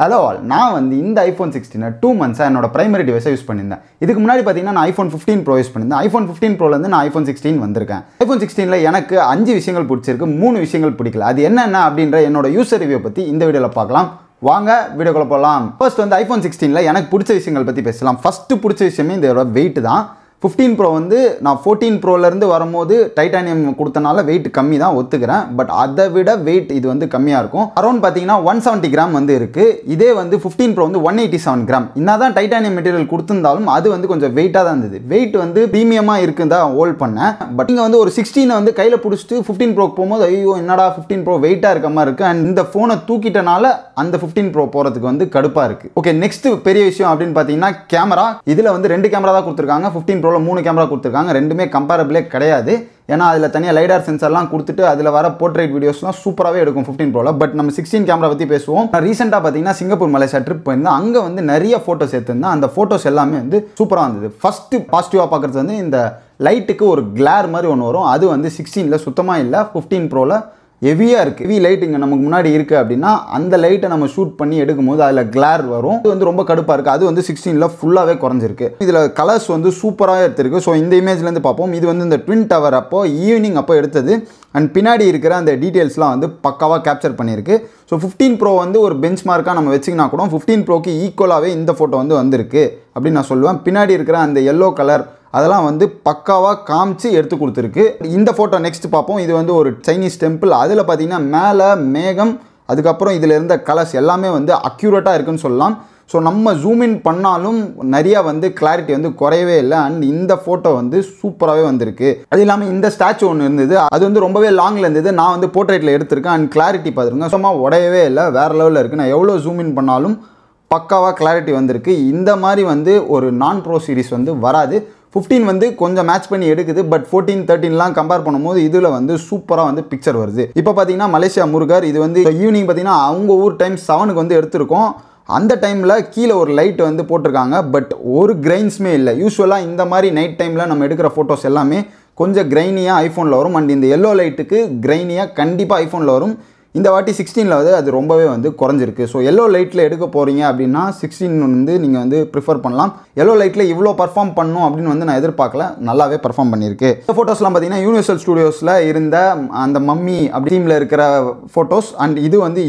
Hello all, நான் வந்து இந்த ஐஃபோன் 16 டூ மந்த்ஸாக என்னோட ப்ரைமரி டிவைஸை யூஸ் பண்ணியிருந்தேன். இதுக்கு முன்னாடி பார்த்தீங்கன்னா நான் ஐஃபோன் 15 ப்ரோ யூஸ் பண்ணியிருந்தேன். ஐஃபோன் 15 ப்ரோலேருந்து நான் ஐஃபோன் 16 வந்திருக்கேன். ஐஃபோன் 16ல் எனக்கு 5 விஷயங்கள் பிடிச்சிருக்கு, 3 விஷயங்கள் பிடிக்கல. அது என்னென்ன அப்படின்ற என்னோட யூசர் ரிவ்யூ பற்றி இந்த வீடியோவில் பார்க்கலாம். வாங்க வீடியோக்குள்ள போகலாம். ஃபர்ஸ்ட் வந்து ஐஃபோன் 16ல் எனக்கு பிடிச்ச விஷயங்கள் பற்றி பேசலாம். ஃபஸ்ட்டு பிடிச்ச விஷயமே இதோட வெயிட் தான். 15 ப்ரோ வந்து நான் 14 ப்ரோலேருந்து வரும்போது டைட்டானியம் கொடுத்தனால வெயிட் கம்மி தான் ஒத்துக்கிறேன், பட் அதை விட வெயிட் இது வந்து கம்மியாக இருக்கும். அரௌண்ட் பார்த்தீங்கன்னா 170 கிராம் வந்து இருக்குது. இதே வந்து 15 ப்ரோ வந்து 187 கிராம். இன்னாதான் டைட்டானியம் மெட்டீரியல் கொடுத்துருந்தாலும் அது வந்து கொஞ்சம் வெயிட்டாக தான் இருந்தது. வெயிட் வந்து ப்ரீமியமாக இருக்குன்னு தான் ஹோல்ட் பண்ணேன். பட் நீங்கள் வந்து ஒரு 16 வந்து கையில் பிடிச்சிட்டு 15 ப்ரோக்கு போகும்போது ஐயோ என்னடா 15 ப்ரோ வெயிட்டாக இருக்க மாதிரி இருக்குது. அண்ட் இந்த ஃபோனை தூக்கிட்டனால அந்த 15 ப்ரோ போகிறதுக்கு வந்து கடுப்பாக இருக்குது. ஓகே, நெக்ஸ்ட் பெரிய விஷயம் அப்படின்னு பார்த்தீங்கன்னா கேமரா. இதில் வந்து 2 கேமரா தான் கொடுத்துருக்காங்க. 15 ப்ரோ 3 கேமரா கொடுத்துருக்காங்க. ரெண்டுமே கம்பேரபிளே கிடையாது. ஏன்னா அதில் தனியாக லைடார் சென்சர்லாம் கொடுத்துட்டு அதில் வர போர்ட்ரேட் வீடியோஸ்லாம் சூப்பராகவே எடுக்கும் 15 ப்ரோவில். பட் நம்ம 16 கேமரா பற்றி பேசுவோம். நான் ரீசெண்டாக பார்த்தீங்கன்னா சிங்கப்பூர் மலேசியா ட்ரிப் போயிருந்தேன். அங்கே வந்து நிறைய ஃபோட்டோஸ் எடுத்திருந்தேன். அந்த ஃபோட்டோஸ் எல்லாமே வந்து சூப்பராக இருந்தது. ஃபஸ்ட்டு பாசிட்டிவாக பார்க்குறது வந்து இந்த லைட்டுக்கு ஒரு கிளார் மாதிரி ஒன்று வரும். அது வந்து 16ல் சுத்தமாக இல்லை, 15 ப்ரோவில் ஹெவியாக இருக்குது. ஹெவி லைட் இங்கே நமக்கு முன்னாடி இருக்குது அப்படின்னா அந்த லைட்டை நம்ம ஷூட் பண்ணி எடுக்கும்போது அதில் கிளார் வரும். இது வந்து ரொம்ப கடுப்பாக இருக்குது. அது வந்து 16ல் ஃபுல்லாகவே குறைஞ்சிருக்கு. இதில் கலர்ஸ் வந்து சூப்பராக எடுத்திருக்கு. ஸோ இந்த இமேஜ்லேருந்து பார்ப்போம். இது வந்து இந்த ட்வின் டவர் அப்போ ஈவினிங் அப்போ எடுத்தது. அண்ட் பின்னாடி இருக்கிற அந்த டீட்டெயில்ஸ்லாம் வந்து பக்காவாக கேப்சர் பண்ணியிருக்கு. ஸோ 15 ப்ரோ வந்து ஒரு பெஞ்ச் மார்க்காக நம்ம வச்சிங்கன்னா கூட 15 ப்ரோக்கு ஈக்குவலாகவே இந்த ஃபோட்டோ வந்து வந்திருக்கு அப்படின்னு நான் சொல்லுவேன். பின்னாடி இருக்கிற அந்த எல்லோ கலர் அதெல்லாம் வந்து பக்காவாக காமிச்சு எடுத்து கொடுத்துருக்கு. இந்த ஃபோட்டோ நெக்ஸ்ட் பார்ப்போம். இது வந்து ஒரு சைனீஸ் டெம்பிள். அதில் பார்த்தீங்கன்னா மேலே மேகம், அதுக்கப்புறம் இதில் இருந்த கலர்ஸ் எல்லாமே வந்து அக்யூரேட்டாக இருக்குன்னு சொல்லலாம். ஸோ நம்ம ஜூம் இன் பண்ணாலும் நிறையா வந்து கிளாரிட்டி வந்து குறையவே இல்லை. அண்ட் இந்த ஃபோட்டோ வந்து சூப்பராகவே வந்திருக்கு. அது இல்லாமல் இந்த ஸ்டாச்சு ஒன்று இருந்தது, அது வந்து ரொம்பவே லாங்கில் இருந்தது. நான் வந்து போர்ட்ரேட்டில் எடுத்திருக்கேன். அண்ட் கிளாரிட்டி பார்த்துருக்கேன், சும்மா உடையவே இல்லை, வேறு லெவலில் இருக்குது. நான் எவ்வளோ ஜூம் இன் பண்ணாலும் பக்காவாக கிளாரிட்டி வந்திருக்கு. இந்த மாதிரி வந்து ஒரு நான் ப்ரோ சீரிஸ் வந்து வராது. 15 வந்து கொஞ்சம் மேட்ச் பண்ணி எடுக்குது, பட் 14, 13லாம் கம்பேர் பண்ணும்போது இதில் வந்து சூப்பராக வந்து பிக்சர் வருது. இப்போ பார்த்தீங்கன்னா மலேசியா முருகர் இது வந்து ஈவினிங் பார்த்தீங்கன்னா அவங்க ஊர் டைம் 7க்கு வந்து எடுத்திருக்கோம். அந்த டைமில் கீழே ஒரு லைட் வந்து போட்டிருக்காங்க, பட் ஒரு கிரைன்ஸுமே இல்லை. யூஸ்வலாக இந்த மாதிரி நைட் டைமில் நம்ம எடுக்கிற ஃபோட்டோஸ் எல்லாமே கொஞ்சம் கிரைனியாக ஐஃபோனில் வரும். அண்ட் இந்த எல்லோ லைட்டுக்கு கிரைனியாக கண்டிப்பாக ஐஃபோனில் வரும். இந்த வாட்டி 16ல் வந்து அது ரொம்பவே வந்து குறைஞ்சிருக்கு. ஸோ எல்லோ லைட்டில் எடுக்க போகிறீங்க அப்படின்னா 16 வந்து நீங்கள் வந்து ப்ரிஃபர் பண்ணலாம். எல்லோ லைட்டில் இவ்வளோ பர்ஃபார்ம் பண்ணும் அப்படின்னு வந்து நான் எதிர்பார்க்கல, நல்லாவே பர்ஃபார்ம் பண்ணியிருக்கு. இந்த ஃபோட்டோஸ்லாம் பார்த்தீங்கன்னா யூனிவர்சல் ஸ்டுடியோஸில் இருந்த அந்த மம்மி அப்படி டீமில் இருக்கிற ஃபோட்டோஸ். அண்ட் இது வந்து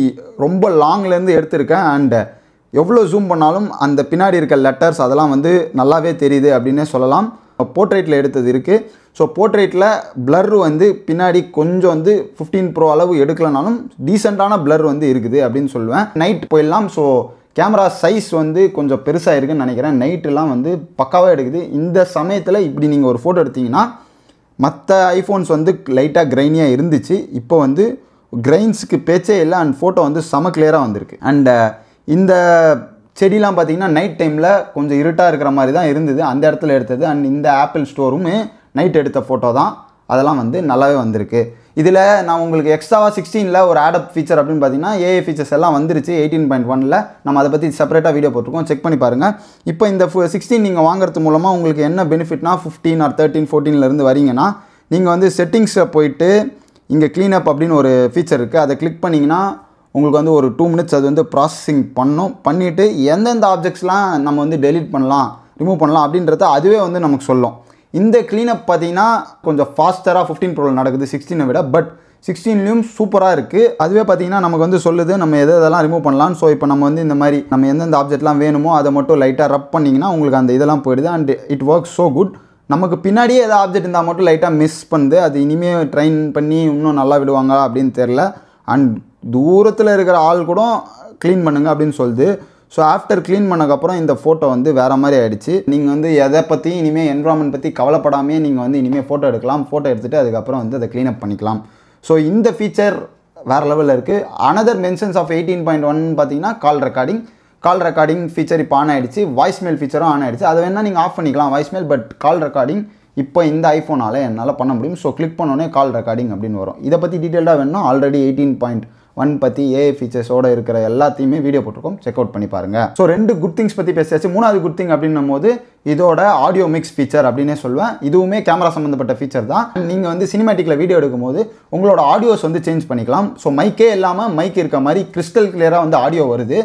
ரொம்ப லாங்லேருந்து எடுத்திருக்கேன். அண்ட் எவ்வளோ ஜூம் பண்ணாலும் அந்த பின்னாடி இருக்க லெட்டர்ஸ் அதெல்லாம் வந்து நல்லாவே தெரியுது அப்படின்னே சொல்லலாம். போர்ட்ரேட்டில் எடுத்தது இருக்குது. ஸோ போர்ட்ரேட்டில் பிளர் வந்து பின்னாடி கொஞ்சம் வந்து 15 ப்ரோ அளவு எடுக்கலனாலும் டீசெண்டான பிளர் வந்து இருக்குது அப்படின்னு சொல்லுவேன். நைட் போயிடலாம். ஸோ கேமரா சைஸ் வந்து கொஞ்சம் பெருசாக இருக்குதுன்னு நினைக்கிறேன். நைட்டெலாம் வந்து பக்காவாக எடுக்குது. இந்த சமயத்தில் இப்படி நீங்கள் ஒரு ஃபோட்டோ எடுத்தீங்கன்னா மற்ற ஐஃபோன்ஸ் வந்து லைட்டாக கிரைனியாக இருந்துச்சு, இப்போ வந்து கிரைன்ஸுக்கு பேச்சே இல்லை. அண்ட் ஃபோட்டோ வந்து செம கிளியராக வந்திருக்கு. அண்டு இந்த செடிலாம் பார்த்தீங்கன்னா நைட் டைமில் கொஞ்சம் இருட்டாக இருக்கிற மாதிரி தான் இருந்தது, அந்த இடத்துல எடுத்தது. அண்ட் இந்த ஆப்பிள் ஸ்டோருமே நைட் எடுத்த ஃபோட்டோ தான், அதெல்லாம் வந்து நல்லாவே வந்திருக்கு. இதில் நான் உங்களுக்கு எக்ஸ்ட்ராவாக 16ல் ஒரு ஆடப் ஃபீச்சர் அப்படின்னு பார்த்தீங்கன்னா ஏஐ ஃபீச்சர்ஸ் எல்லாம் வந்துருச்சு 18.1ல். நம்ம அதை பற்றி செப்பரேட்டாக வீடியோ போட்டிருக்கோம், செக் பண்ணி பாருங்கள். இப்போ இந்த 16 நீங்கள் வாங்குறது மூலமாக உங்களுக்கு என்ன பெனிஃபிட்னா 15 or 13, 14லேருந்து வரீங்கன்னா நீங்கள் வந்து செட்டிங்ஸில் போயிட்டு இங்கே க்ளீனப் அப்படின்னு ஒரு ஃபீச்சர் இருக்குது. அதை கிளிக் பண்ணிங்கன்னா உங்களுக்கு வந்து ஒரு 2 minutes அது வந்து ப்ராசஸிங் பண்ணும். பண்ணிவிட்டு எந்தெந்த ஆப்ஜெக்ட்ஸ்லாம் நம்ம வந்து டெலீட் பண்ணலாம், ரிமூவ் பண்ணலாம் அப்படின்றத அதுவே வந்து நமக்கு சொல்லும். இந்த க்ளீனப் பார்த்தீங்கன்னா கொஞ்சம் ஃபாஸ்டராக 15 ப்ரோவில் நடக்குது 16 விட, பட் 16லேயும் சூப்பராக இருக்குது. அதுவே பார்த்தீங்கன்னா நமக்கு வந்து சொல்லுது நம்ம எது இதெல்லாம் ரிமூவ் பண்ணலாம். ஸோ இப்போ நம்ம வந்து இந்த மாதிரி நம்ம எந்தெந்த ஆப்ஜெக்ட்லாம் வேணுமோ அதை மட்டும் லைட்டாக ரப் பண்ணிங்கன்னா உங்களுக்கு அந்த இதெல்லாம் போயிடுது. And it works so good. நமக்கு பின்னாடியே எதாவது ஆப்ஜெக்ட் இருந்தால் மட்டும் லைட்டாக மிஸ் பண்ணுது. அது இனிமேல் ட்ரைன் பண்ணி இன்னும் நல்லா விடுவாங்க அப்படின்னு தெரில. அண்ட் தூரத்தில் இருக்கிற ஆள் கூட க்ளீன் பண்ணுங்க அப்படின்னு சொல்லுது. ஸோ ஆஃப்டர் க்ளீன் பண்ணக்கப்புறம் இந்த ஃபோட்டோ வந்து வேறு மாதிரி ஆகிடுச்சு. நீங்கள் வந்து எதை பற்றியும் இனிமேல் என்விரான்மெண்ட் பற்றி கவலைப்படாமே நீங்கள் வந்து இனிமேல் ஃபோட்டோ எடுக்கலாம். ஃபோட்டோ எடுத்துகிட்டு அதுக்கப்புறம் வந்து அதை க்ளீனப் பண்ணிக்கலாம். ஸோ இந்த ஃபீச்சர் வேறு லெவலில் இருக்குது. அனதர் மென்ஷன்ஸ் ஆஃப் 18.1 பார்த்தீங்கன்னா கால் ரெக்கார்டிங் ஃபீச்சர் இப்போ ஆன் ஆகிடுச்சு. வாய்ஸ்மெயில் ஃபீச்சரும் ஆன் ஆகிடுச்சு. அதை வேணால் நீங்கள் ஆஃப் பண்ணிக்கலாம் வாய்ஸ்மெயில், பட் கால் ரெக்கார்டிங் இப்போ இந்த ஐஃபோனால் என்னால் பண்ண முடியும். ஸோ கிளிக் பண்ணோன்னே கால் ரெக்கார்டிங் அப்படின்னு வரும். இதை பற்றி டீட்டெயில்டாக வேணும்னா ஆல்ரெடி 18.1 பற்றி ஏஐ ஃபீச்சர்ஸோடு இருக்கிற எல்லாத்தையுமே வீடியோ போட்டிருக்கோம், செக் அவுட் பண்ணி பாருங்கள். ஸோ 2 குட் திங்ஸ் பற்றி பேசியாச்சு. 3வது குட் திங் அப்படின்னும் போது இதோட ஆடியோ மிக்ஸ் ஃபீச்சர் அப்படின்னே சொல்லுவேன். இதுவுமே கேமரா சம்மந்தப்பட்ட ஃபீச்சர் தான். நீங்கள் வந்து சினிமேட்டிக்கில் வீடியோ எடுக்கும்போது உங்களோட ஆடியோஸ் வந்து சேஞ்ச் பண்ணிக்கலாம். ஸோ மைக்கே இல்லாமல் மைக் இருக்க மாதிரி கிறிஸ்டல் கிளியராக வந்து ஆடியோ வருது.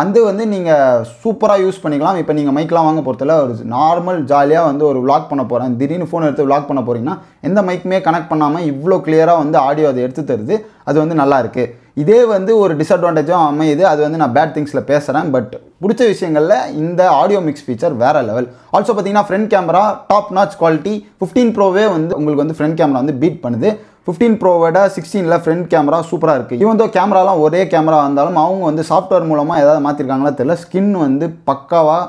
அது வந்து நீங்கள் சூப்பராக யூஸ் பண்ணிக்கலாம். இப்போ நீங்கள் மைக்கெலாம் வாங்க போகிறதில்ல, ஒரு நார்மல் ஜாலியாக வந்து ஒரு விளாக் பண்ண போகிறேன், திடீர்னு ஃபோன் எடுத்து விளாக் பண்ண போகிறீங்கன்னா எந்த மைக்குமே கனெக்ட் பண்ணாமல் இவ்வளோ கிளியராக வந்து ஆடியோ அதை எடுத்து தருது. அது வந்து நல்லாயிருக்கு. இதே வந்து ஒரு டிஸ்அட்வான்டேஜும் அமையுது. அது வந்து நான் பேட் திங்ஸில் பேசுகிறேன். பட் பிடிச்ச விஷயங்களில் இந்த ஆடியோ மிக்ஸ் ஃபீச்சர் வேறு லெவல். ஆல்சோ பார்த்தீங்கன்னா front camera top notch quality. 15 Proவே வந்து உங்களுக்கு வந்து ஃப்ரண்ட் கேமரா வந்து பீட் பண்ணுது. 15 Pro விட 16ல் ஃப்ரண்ட் கேமரா சூப்பராக இருக்குது. இவன் தான் கேமராலாம் ஒரே கேமரா இருந்தாலும் அவங்க வந்து சாஃப்ட்வேர் மூலமாக ஏதாவது மாற்றிருக்காங்களா தெரியல, ஸ்கின் வந்து பக்காவாக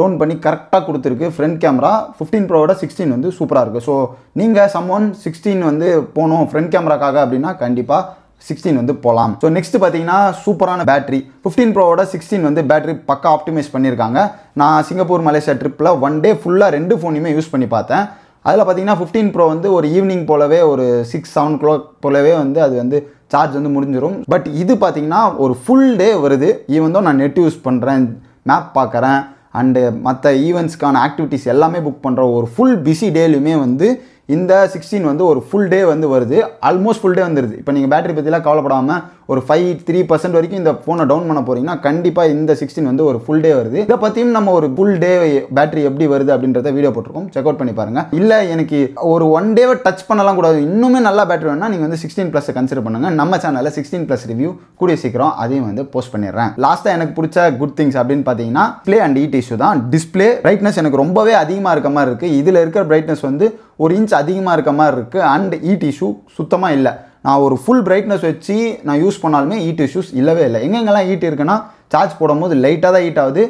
டோன் பண்ணி கரெக்டாக கொடுத்துருக்கு. ஃப்ரண்ட் கேமரா 15 Proவோட 16 வந்து சூப்பராக இருக்குது. ஸோ நீங்கள் சம்மோன் 16 வந்து போகணும் ஃப்ரண்ட் கேமராக்காக அப்படின்னா கண்டிப்பாக 16 வந்து போகலாம். ஸோ நெக்ஸ்ட் பார்த்தீங்கன்னா சூப்பரான பேட்டரி. 15 Proவோட 16 வந்து பேட்டரி பக்கா ஆப்டிமைஸ் பண்ணியிருக்காங்க. நான் சிங்கப்பூர் மலேசியா ட்ரிப்பில் 1 டே ஃபுல்லாக 2 ஃபோனையுமே யூஸ் பண்ணி பார்த்தேன். அதில் பார்த்தீங்கன்னா 15 Pro வந்து ஒரு ஈவினிங் போலவே ஒரு 6-7 o'clock போலவே வந்து அது வந்து சார்ஜ் வந்து முடிஞ்சிடும். பட் இது பார்த்தீங்கன்னா ஒரு ஃபுல் டே வருது. ஈவன் தான் நான் நெட் யூஸ் பண்ணுறேன், மேப் பார்க்குறேன், அண்டு மற்ற ஈவெண்ட்ஸ்க்கான ஆக்டிவிட்டிஸ் எல்லாமே புக் பண்ணுற ஒரு ஃபுல் பிஸி டேலையுமே வந்து இந்த 16 வந்து ஒரு ஃபுல் டே வந்து வருது. ஆல்மோஸ்ட் ஃபுல் டே வந்துடுது. இப்போ நீங்கள் பேட்டரி பற்றிலாம் கவலைப்படாமல் ஒரு 3% வரைக்கும் இந்த ஃபோனை டவுன் பண்ண போகிறீங்கன்னா கண்டிப்பாக இந்த 16 வந்து ஒரு ஃபுல் டே வருது. இதை பற்றியும் நம்ம ஒரு ஃபுல் டே பேட்டரி எப்படி வருது அப்படின்றத வீடியோ போட்டிருக்கோம், செக் அவுட் பண்ணி பாருங்கள். இல்லை எனக்கு ஒரு 1 டேவை டச் பண்ணலாம் கூடாது, இன்னுமே நல்லா பேட்டரி வேணும்னா நீங்கள் வந்து 16 Plus கன்சிடர் பண்ணுங்கள். நம்ம சேனலில் 16 Plus ரிவ்யூ கூடிய சீக்கிரம் அதையும் வந்து போஸ்ட் பண்ணிடுறேன். லாஸ்ட்டாக எனக்கு பிடிச்ச குட் திங்ஸ் அப்படின்னு பார்த்தீங்கன்னா டிஸ்பிளே அண்ட் ஹீட் இஷ்யூ தான். டிஸ்பிளே பிரைட்னஸ் எனக்கு ரொம்பவே அதிகமாக இருக்க மாதிரி இருக்குது. இதில் இருக்கிற பிரைட்னஸ் வந்து 1 inch அதிகமாக இருக்க மாதிரி இருக்குது. அண்ட் ஹீட் இஷ்யூ சுத்தமாக இல்லை. நான் ஒரு ஃபுல் பிரைட்னஸ் வச்சு நான் யூஸ் பண்ணாலுமே ஹீட் இஷ்யூஸ் இல்லவே இல்லை. எங்கெங்கெல்லாம் ஹீட் இருக்குன்னா சார்ஜ் போடும்போது லைட்டாக தான் ஹீட் ஆகுது.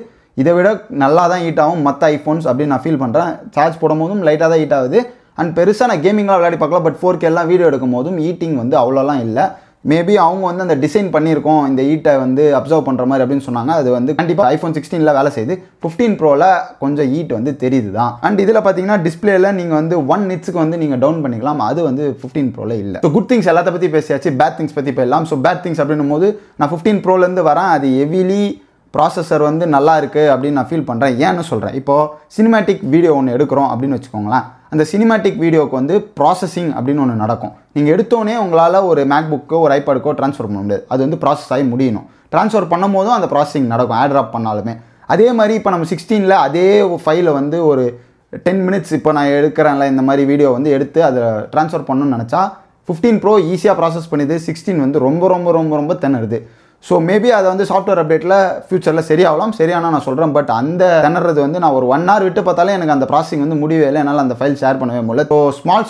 இதை விட நல்லா தான் ஹீட் ஆகும் மற்ற ஐஃபோன்ஸ் அப்படின்னு நான் ஃபீல் பண்ணுறேன். சார்ஜ் போடும்போதும் லைட்டாக தான் ஹீட் ஆகுது. அண்ட் பெருசாக நான் கேமிங்லாம் விளையாடி பார்க்கலாம், பட் 4K வீடியோ எடுக்கும் போதும் ஹீட்டிங் வந்து அவ்வளோலாம் இல்லை. மேபி அவங்க வந்து அந்த டிசைன் பண்ணியிருக்கோம் இந்த ஹீட்டை வந்து அப்சர்வ் பண்ணுற மாதிரி அப்படின்னு சொன்னாங்க. அது வந்து கண்டிப்பாக iPhone 16ல் வேலை செய்யுது. 15 Proவில் கொஞ்சம் ஹீட் வந்து தெரியுது தான். அண்ட் இதில் பார்த்தீங்கன்னா டிஸ்பிளேயில் நீங்கள் வந்து 1 nits வந்து நீங்கள் டவுன் பண்ணிக்கலாம். அது வந்து 15 Proவில் இல்லை. ஸோ குட் திங்ஸ் எல்லாத்த பற்றி பேசியாச்சு, பேட் திங்ஸ் பற்றி போயிடலாம். ஸோ பேட் திங்ஸ் அப்படின்னும் போது நான் 15 Proலேருந்து வரேன். அது ஹெவிலி ப்ராசஸர் வந்து நல்லா இருக்குது அப்படின்னு நான் ஃபீல் பண்ணுறேன். ஏன்னு சொல்கிறேன், இப்போது சினிமேட்டிக் வீடியோ ஒன்று எடுக்கிறோம் அப்படின்னு வச்சுக்கோங்களேன். அந்த சினிமேட்டிக் வீடியோவுக்கு வந்து ப்ராசஸிங் அப்படின்னு ஒன்று நடக்கும். நீங்கள் எடுத்தோடனே உங்களால் ஒரு மேக்புக்கோ ஒரு ஐபேடுக்கோ ட்ரான்ஸ்ஃபர் பண்ண முடியாது. அது வந்து ப்ராசஸ் ஆகி முடியணும். ட்ரான்ஸ்ஃபர் பண்ணும் போதும் அந்த ப்ராசஸிங் நடக்கும், ஆட்ராப் பண்ணாலுமே. அதே மாதிரி இப்போ நம்ம 16ல் அதே ஃபைலை வந்து ஒரு 10 minutes இப்போ நான் எடுக்கிறேன்ல இந்த மாதிரி வீடியோ வந்து எடுத்து அதை ட்ரான்ஸ்ஃபர் பண்ணணும்னு நினச்சா 15 Pro ஈஸியாக ப்ராசஸ் பண்ணிது. 16 வந்து ரொம்ப ரொம்ப ரொம்ப ரொம்ப திணறுது. ஸோ மேபி அதை வந்து சாஃப்ட்வேர் அப்டேட்டில் ஃப்யூச்சரில் சரியாகலாம், சரியானா நான் சொல்கிறேன். பட் அந்த திணறது வந்து நான் ஒரு 1 hour விட்டு பார்த்தாலே எனக்கு அந்த ப்ராசஸிங் வந்து முடியவே இல்லை, என்னால் அந்த ஃபைல் ஷேர் பண்ணவே முடியல. ஸோ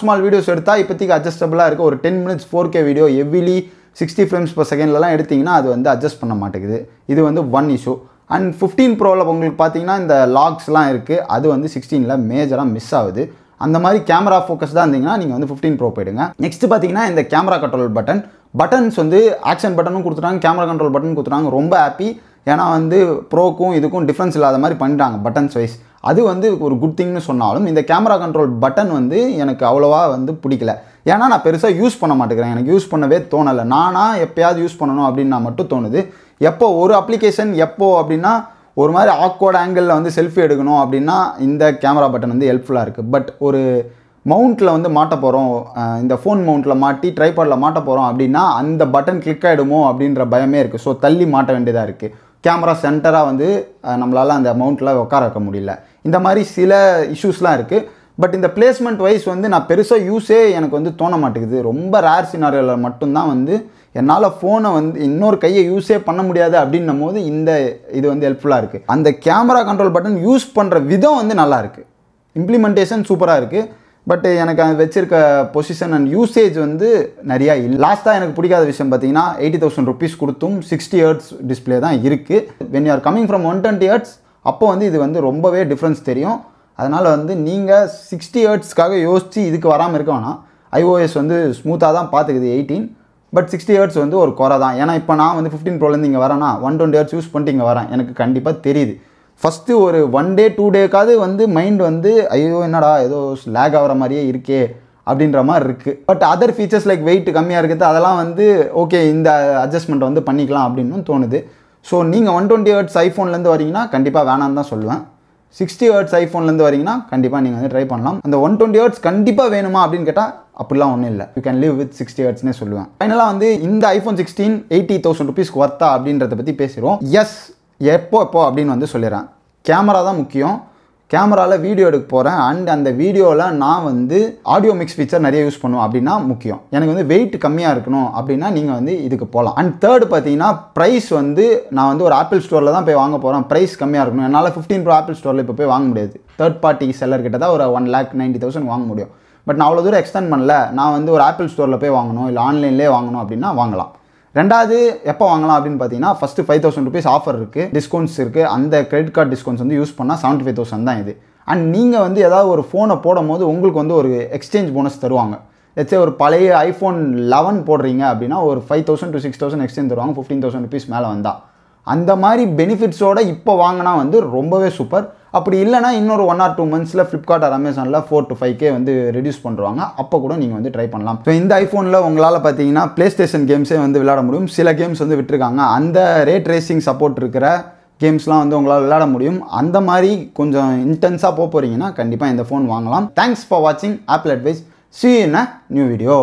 ஸ்மால் வீடியோஸ் எடுத்தால் இப்போதிக்கு அட்ஜஸ்டபுளாக இருக்குது. ஒரு 10 minutes 4K வீடியோ எவ்விலி 60 frames per second எடுத்திங்கன்னா அது வந்து அட்ஜஸ்ட் பண்ண மாட்டேங்குது. இது வந்து 1 issue. அண்ட் 15 Proவில் உங்களுக்கு பார்த்தீங்கன்னா இந்த லாக்ஸ்லாம் இருக்குது. அது வந்து 16ல் மேஜராக மிஸ் ஆகுது. அந்த மாதிரி கேமரா ஃபோக்கஸ் தான் இருந்தீங்கன்னா நீங்கள் வந்து 15 Pro போயிடுங்க. நெக்ஸ்ட் பார்த்தீங்கன்னா இந்த கேமரா கண்ட்ரோல் பட்டன்ஸ் வந்து ஆக்ஷன் பட்டனும் கொடுத்துட்டாங்க, கேமரா கண்ட்ரோல் பட்டன் கொடுத்துட்டாங்க. ரொம்ப ஹாப்பி. ஏன்னா வந்து ப்ரோக்கும் இதுக்கும் டிஃப்ரென்ஸ் இல்லாத மாதிரி பண்ணிட்டாங்க பட்டன்ஸ் வைஸ். அது வந்து ஒரு குட் திங்னு சொன்னாலும் இந்த கேமரா கண்ட்ரோல் பட்டன் வந்து எனக்கு அவ்வளோவா வந்து பிடிக்கல. ஏன்னா நான் பெருசாக யூஸ் பண்ண மாட்டேங்கிறேன், எனக்கு யூஸ் பண்ணவே தோணலை. நானாக எப்போயாவது யூஸ் பண்ணணும் அப்படின்னு நான் மட்டும் தோணுது. எப்போ ஒரு அப்ளிகேஷன் எப்போது அப்படின்னா ஒரு மாதிரி ஆக்வர்ட் ஆங்கிளில் வந்து செல்ஃபி எடுக்கணும் அப்படின்னா இந்த கேமரா பட்டன் வந்து ஹெல்ப்ஃபுல்லாக இருக்குது. பட் ஒரு மவுண்ட்டில் வந்து மாட்ட போகிறோம், இந்த ஃபோன் மவுண்ட்டில் மாட்டி ட்ரைபாடில் மாட்ட போகிறோம் அப்படின்னா அந்த பட்டன் கிளிக் ஆகிடுமோ அப்படின்ற பயமே இருக்குது. ஸோ தள்ளி மாட்ட வேண்டியதாக இருக்குது. கேமரா சென்டராக வந்து நம்மளால் அந்த மவுண்ட்டில் உட்கார வைக்க முடியல. இந்த மாதிரி சில இஷ்யூஸ்லாம் இருக்குது. பட் இந்த பிளேஸ்மெண்ட் வைஸ் வந்து நான் பெருசாக யூஸே எனக்கு வந்து தோண மாட்டேங்குது. ரொம்ப ரேர் சினாரியோவில் மட்டும்தான் வந்து என்னால் ஃபோனை வந்து இன்னொரு கையை யூஸே பண்ண முடியாது அப்படின்னும் போது இந்த இது வந்து ஹெல்ப்ஃபுல்லாக இருக்குது. அந்த கேமரா கண்ட்ரோல் பட்டன் யூஸ் பண்ணுற விதம் வந்து நல்லாயிருக்கு, இம்ப்ளிமெண்டேஷன் சூப்பராக இருக்குது. பட் எனக்கு அது வச்சுருக்க பொசிஷன் அண்ட் யூசேஜ் வந்து நிறையா இல்லை. லாஸ்ட்டாக எனக்கு பிடிக்காத விஷயம் பார்த்தீங்கன்னா 80,000 rupees கொடுத்தும் 60 Hz டிஸ்பிளே தான் இருக்குது. When you are coming from 120 Hz அப்போ வந்து இது வந்து ரொம்பவே டிஃப்ரென்ஸ் தெரியும். அதனால் வந்து நீங்கள் 60 Hzக்காக யோசித்து இதுக்கு வராமல் இருக்க வேணாம். iOS வந்து ஸ்மூத்தாக தான் பார்த்துக்குது 18, பட் 60 Hz வந்து ஒரு குறை தான். ஏன்னா இப்போ நான் வந்து 15 Proலேருந்து இங்கே வரேன்னா 120 Hz யூஸ் பண்ணிட்டு இங்கே வரேன், எனக்கு கண்டிப்பாக தெரியுது. ஃபஸ்ட்டு ஒரு 1 day 2 dayக்காவது வந்து மைண்ட் வந்து ஐயோ என்னடா ஏதோ லேக் ஆகிற மாதிரியே இருக்கே அப்படின்ற மாதிரி இருக்குது. But other features like weight கம்மியாக இருக்குது, அதெல்லாம் வந்து ஓகே இந்த அட்ஜஸ்ட்மெண்ட் வந்து பண்ணிக்கலாம் அப்படின்னு தோணுது. ஸோ நீங்கள் 120 Hz ஐஃபோன்லேருந்து வரீங்கன்னா கண்டிப்பாக வேணான்னு தான் சொல்லுவேன். 60 Hz ஐஃபோன்லேருந்து வரீங்கன்னா கண்டிப்பாக நீங்கள் வந்து ட்ரை பண்ணலாம். அந்த 120 Hz கண்டிப்பாக வேணுமா அப்படின்னு கேட்டால் அப்படிலாம் ஒன்றும் இல்லை, யூ கேன் லிவ் வித் 60 Hzனே சொல்லுவேன். ஃபைனலாக வந்து இந்த iPhone 16 80,000 rupees ஒர்த்தா அப்படின்றத பற்றி பேசுகிறோம். எஸ், எப்போ அப்படின்னு வந்து சொல்லிடுறேன். கேமரா தான் முக்கியம். கேமராவில் வீடியோ எடுக்க போகிறேன் அண்ட் அந்த வீடியோவில் நான் வந்து ஆடியோ மிக்ஸ் ஃபீச்சர் நிறைய யூஸ் பண்ணுவேன் அப்படின்னா முக்கியம். எனக்கு வந்து வெயிட் கம்மியாக இருக்கணும் அப்படின்னா நீங்கள் வந்து இதுக்கு போகலாம். அண்ட் தேர்டு பார்த்தீங்கன்னா ப்ரைஸ் வந்து நான் வந்து ஒரு ஆப்பிள் ஸ்டோரில் தான் போய் வாங்க போகிறேன், ப்ரைஸ் கம்மியாக இருக்கணும். என்னால் 15 Pro ஆப்பிள் ஸ்டோரில் இப்போ போய் வாங்க முடியாது. தேர்ட் பார்ட்டி செல்லர் கிட்ட தான் ஒரு 1,90,000 வாங்க முடியும். பட் நான் அவ்வளோ தூரம் எக்ஸ்டெண்ட் பண்ணல, நான் வந்து ஒரு ஆப்பிள் ஸ்டோரில் போய் வாங்கணும் இல்லை ஆன்லைன்லேயே வாங்கணும் அப்படின்னா வாங்கலாம். ரெண்டாவது எப்போ வாங்கலாம் அப்படின்னு பார்த்தீங்கன்னா ஃபஸ்ட்டு 5,000 ஆஃபர் இருக்குது, டிஸ்கவுண்ட்ஸ் இருக்குது. அந்த கிரெடிட் கார்டு டிஸ்கவுண்ட்ஸ் வந்து யூஸ் பண்ணால் 75,000 தான் இது. அண்ட் நீங்கள் வந்து ஏதாவது ஒரு ஃபோனை போடும் போது உங்களுக்கு வந்து ஒரு எக்ஸ்சேஞ்ச் போனஸ் தருவாங்க. எச்சே ஒரு பழைய ஐஃபோன் 11 போடுறீங்க அப்படின்னா ஒரு 5,000 to 6,000 எக்ஸ்சேஞ்ச் தருவாங்க, 15,000 மேலே வந்தால். அந்த மாதிரி பெனிஃபிட்ஸோடு இப்போ வாங்கினா வந்து ரொம்பவே சூப்பர். அப்படி இல்லைனா இன்னொரு 1 or 2 months ஃப்ளிப்கார்ட் ஆர் அமேசானில் $4,000 to $5,000 வந்து ரெடியூஸ் பண்ணுறாங்க. அப்போ கூட நீங்கள் வந்து ட்ரை பண்ணலாம். ஸோ இந்த ஐஃபோனில் உங்களால் பார்த்தீங்கன்னா PlayStation கேம்ஸே வந்து விளையாட முடியும். சில கேம்ஸ் வந்து விட்டுருக்காங்க, அந்த ரேட் ரேசிங் சப்போர்ட் இருக்கிற கேம்ஸ்லாம் வந்து உங்களால் விளையாட முடியும். அந்த மாதிரி கொஞ்சம் இன்டென்ஸாக போக போகிறீங்கன்னா கண்டிப்பாக இந்த ஃபோன் வாங்கலாம். தேங்க்ஸ் ஃபார் வாட்சிங் Apple advice. See you in a new video.